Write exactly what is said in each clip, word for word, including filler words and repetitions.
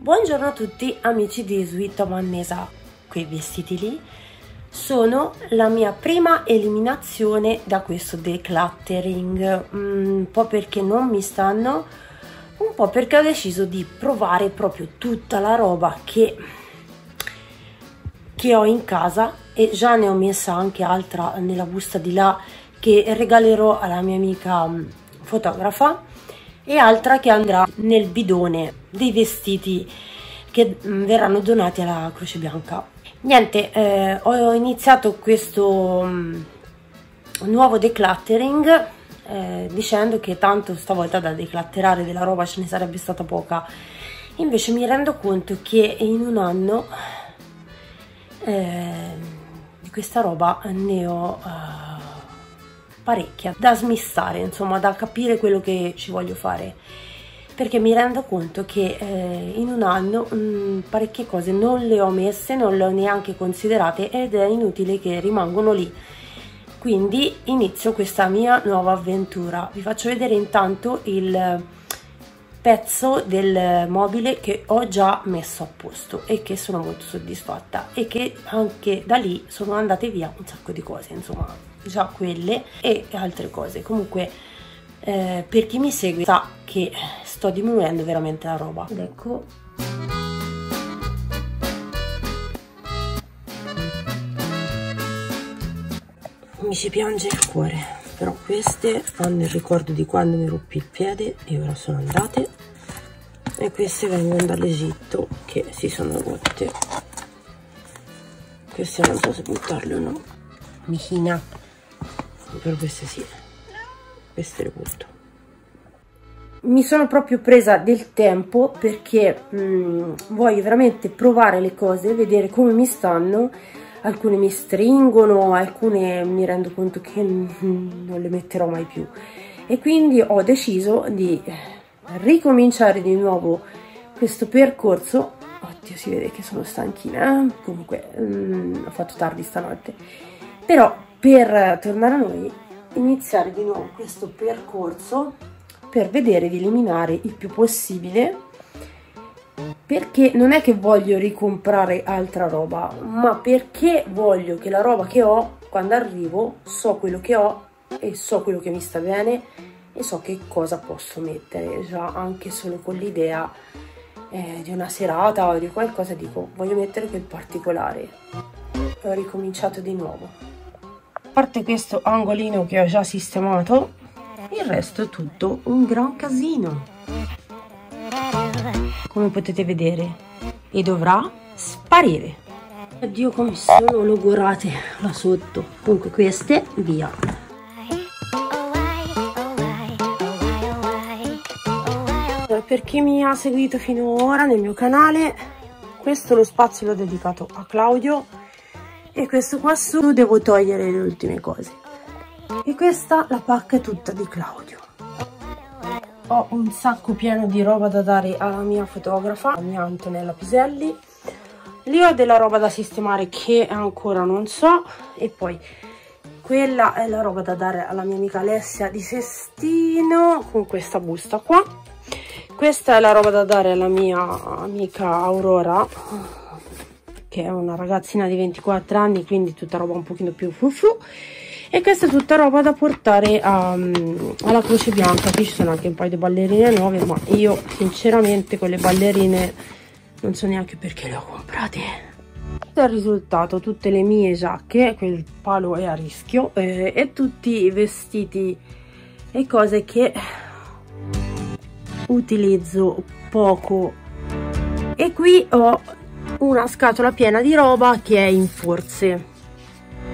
Buongiorno a tutti amici di Sweet Home Annesa. Quei vestiti lì sono la mia prima eliminazione da questo decluttering, un po' perché non mi stanno, un po' perché ho deciso di provare proprio tutta la roba che, che ho in casa, e già ne ho messa anche altra nella busta di là che regalerò alla mia amica fotografa, e altra che andrà nel bidone dei vestiti che verranno donati alla Croce Bianca. Niente, eh, ho iniziato questo um, nuovo decluttering eh, dicendo che tanto stavolta da declatterare della roba ce ne sarebbe stata poca. Invece mi rendo conto che in un anno eh, di questa roba ne ho... Uh, parecchia da smistare, insomma, da capire quello che ci voglio fare, perché mi rendo conto che eh, in un anno mh, parecchie cose non le ho messe, non le ho neanche considerate, ed è inutile che rimangono lì. Quindi inizio questa mia nuova avventura. Vi faccio vedere intanto il pezzo del mobile che ho già messo a posto e che sono molto soddisfatta, e che anche da lì sono andate via un sacco di cose, insomma, già quelle e altre cose. Comunque eh, per chi mi segue sa che sto diminuendo veramente la roba, ed ecco, mi ci piange il cuore, però queste hanno il ricordo di quando mi ruppi il piede e ora sono andate, e queste vengono dall'Egitto che si sono rotte. Queste non so se buttarle o no, Michina, per queste sì, queste le butto. Mi sono proprio presa del tempo perché mh, voglio veramente provare le cose, vedere come mi stanno. Alcune mi stringono, alcune mi rendo conto che non le metterò mai più, e quindi ho deciso di ricominciare di nuovo questo percorso. Oddio, si vede che sono stanchina, eh? Comunque mh, ho fatto tardi stanotte, però per tornare a noi, iniziare di nuovo questo percorso per vedere di eliminare il più possibile, perché non è che voglio ricomprare altra roba, ma perché voglio che la roba che ho, quando arrivo, so quello che ho e so quello che mi sta bene e so che cosa posso mettere. Già anche solo con l'idea eh, di una serata o di qualcosa dico voglio mettere quel particolare. Ho ricominciato di nuovo, a parte questo angolino che ho già sistemato, il resto è tutto un gran casino, come potete vedere, e dovrà sparire. Oddio, come sono logorate là sotto. Comunque queste via. Allora, per chi mi ha seguito fino ad ora nel mio canale, questo lo spazio l'ho dedicato a Claudio, e questo qua su devo togliere le ultime cose, e questa la pacca è tutta di Claudio. Ho un sacco pieno di roba da dare alla mia fotografa, la mia Antonella Piselli. Lì ho della roba da sistemare che ancora non so, e poi quella è la roba da dare alla mia amica Alessia di Sestino, con questa busta qua. Questa è la roba da dare alla mia amica Aurora, che è una ragazzina di ventiquattro anni, quindi tutta roba un pochino più fufu. E questa è tutta roba da portare a, alla Croce Bianca. Qui ci sono anche un paio di ballerine nuove, ma io sinceramente con le ballerine non so neanche perché le ho comprate. Questo è il risultato: tutte le mie giacche, quel palo è a rischio, eh, e tutti i vestiti e cose che utilizzo poco. E qui ho una scatola piena di roba che è in forze,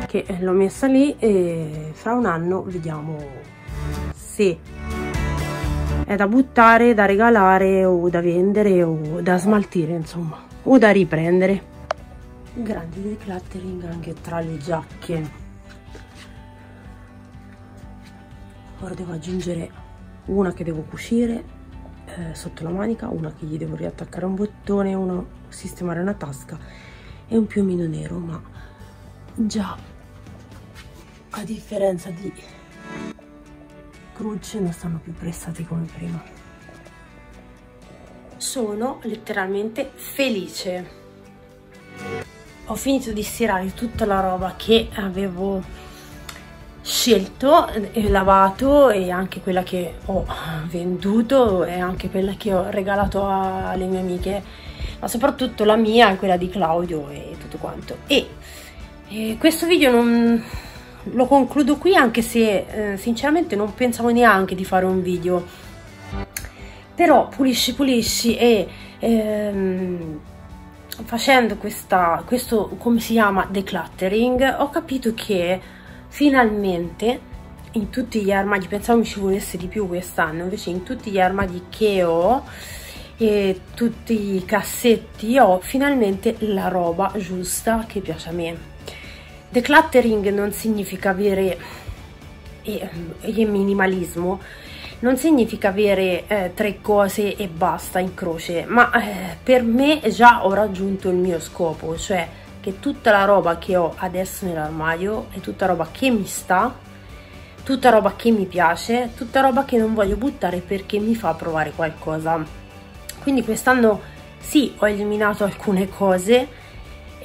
che l'ho messa lì, e fra un anno vediamo se è da buttare, da regalare o da vendere o da smaltire, insomma, o da riprendere. Grande decluttering anche tra le giacche. Ora devo aggiungere una che devo cucire eh, sotto la manica, una che gli devo riattaccare un bottone, una sistemare una tasca e un piumino nero, ma già a differenza di Croce non stanno più pressati come prima. sono letteralmente felice. Ho finito di stirare tutta la roba che avevo scelto e lavato, e anche quella che ho venduto e anche quella che ho regalato alle mie amiche, ma soprattutto la mia e quella di Claudio e tutto quanto. E, e questo video non lo concludo qui, anche se eh, sinceramente non pensavo neanche di fare un video, però pulisci pulisci e ehm, facendo questa, questo come si chiama decluttering, ho capito che finalmente in tutti gli armadi, pensavo mi ci volesse di più quest'anno, invece in tutti gli armadi che ho e tutti i cassetti ho finalmente la roba giusta che piace a me. Decluttering non significa avere e, e minimalismo, non significa avere eh, tre cose e basta in croce, ma eh, per me già ho raggiunto il mio scopo, cioè che tutta la roba che ho adesso nell'armadio è tutta roba che mi sta, tutta roba che mi piace, tutta roba che non voglio buttare perché mi fa provare qualcosa. Quindi quest'anno sì, ho eliminato alcune cose,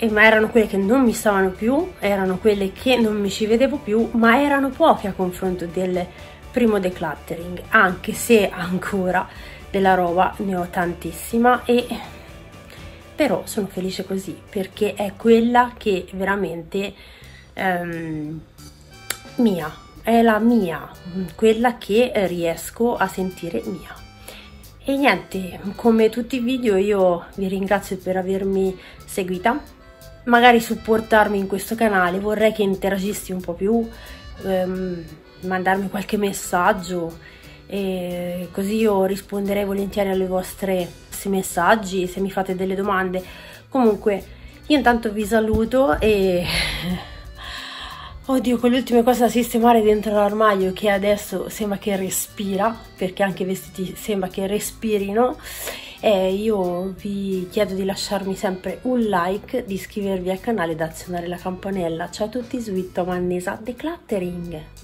ma erano quelle che non mi stavano più, erano quelle che non mi ci vedevo più, ma erano poche a confronto del primo decluttering, anche se ancora della roba ne ho tantissima, e però sono felice così perché è quella che veramente ehm, mia, è la mia, quella che riesco a sentire mia. E niente, come tutti i video io vi ringrazio per avermi seguita, magari supportarmi in questo canale, vorrei che interagissi un po' più, ehm, mandarmi qualche messaggio, e così io risponderei volentieri alle vostre messaggi, se mi fate delle domande. Comunque io intanto vi saluto e oddio, con le ultime cose da sistemare dentro l'armadio che adesso sembra che respira, perché anche i vestiti sembra che respirino. E io vi chiedo di lasciarmi sempre un like, di iscrivervi al canale e di azionare la campanella. Ciao a tutti, Sweet Home Annesa, Decluttering!